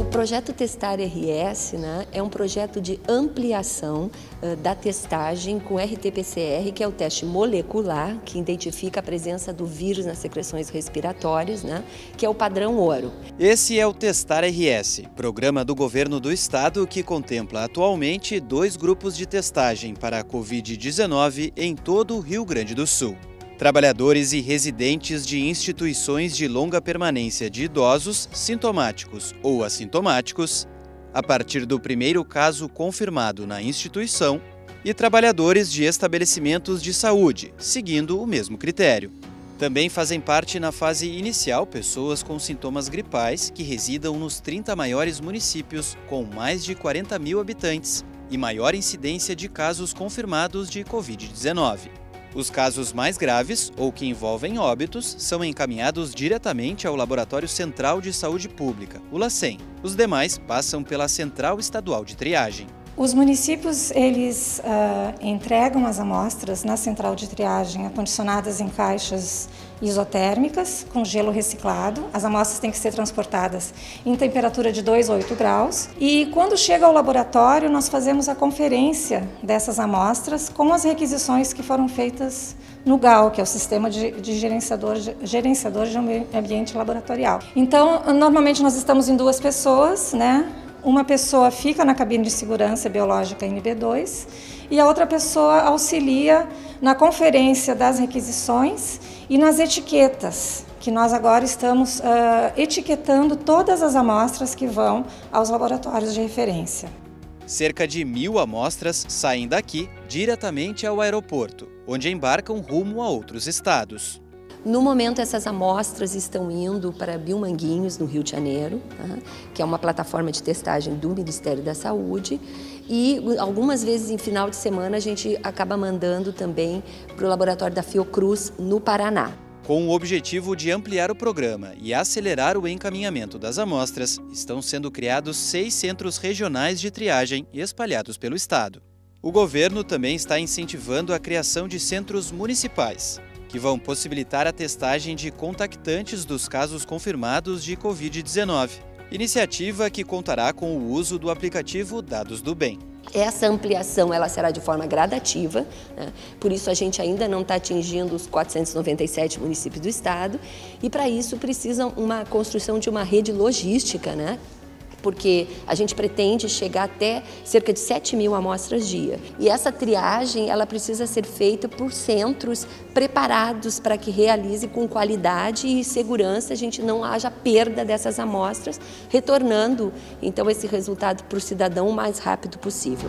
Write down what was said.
O projeto Testar-RS, né, é um projeto de ampliação da testagem com RT-PCR, que é o teste molecular que identifica a presença do vírus nas secreções respiratórias, né, que é o padrão ouro. Esse é o Testar-RS, programa do governo do estado que contempla atualmente 2 grupos de testagem para a Covid-19 em todo o Rio Grande do Sul. Trabalhadores e residentes de instituições de longa permanência de idosos, sintomáticos ou assintomáticos, a partir do primeiro caso confirmado na instituição, e trabalhadores de estabelecimentos de saúde, seguindo o mesmo critério. Também fazem parte na fase inicial pessoas com sintomas gripais que residam nos 30 maiores municípios com mais de 40 mil habitantes e maior incidência de casos confirmados de Covid-19. Os casos mais graves ou que envolvem óbitos são encaminhados diretamente ao Laboratório Central de Saúde Pública, o LACEN. Os demais passam pela Central Estadual de Triagem. Os municípios eles entregam as amostras na Central de Triagem acondicionadas em caixas isotérmicas com gelo reciclado. As amostras têm que ser transportadas em temperatura de 2,8 graus. E quando chega ao laboratório, nós fazemos a conferência dessas amostras com as requisições que foram feitas no GAL, que é o Sistema de Gerenciador de Ambiente Laboratorial. Então, normalmente nós estamos em 2 pessoas, né? Uma pessoa fica na cabine de segurança biológica NB2 e a outra pessoa auxilia na conferência das requisições e nas etiquetas, que nós agora estamos etiquetando todas as amostras que vão aos laboratórios de referência. Cerca de 1000 amostras saem daqui diretamente ao aeroporto, onde embarcam rumo a outros estados. No momento, essas amostras estão indo para Biomanguinhos, no Rio de Janeiro, que é uma plataforma de testagem do Ministério da Saúde. E algumas vezes, em final de semana, a gente acaba mandando também para o laboratório da Fiocruz, no Paraná. Com o objetivo de ampliar o programa e acelerar o encaminhamento das amostras, estão sendo criados 6 centros regionais de triagem espalhados pelo estado. O governo também está incentivando a criação de centros municipais, que vão possibilitar a testagem de contactantes dos casos confirmados de Covid-19, iniciativa que contará com o uso do aplicativo Dados do Bem. Essa ampliação ela será de forma gradativa, né? Por isso a gente ainda não está atingindo os 497 municípios do estado e para isso precisa uma construção de uma rede logística, né? Porque a gente pretende chegar até cerca de 7.000 amostras dia. E essa triagem ela precisa ser feita por centros preparados para que realize com qualidade e segurança, a gente não haja perda dessas amostras, retornando então esse resultado para o cidadão o mais rápido possível.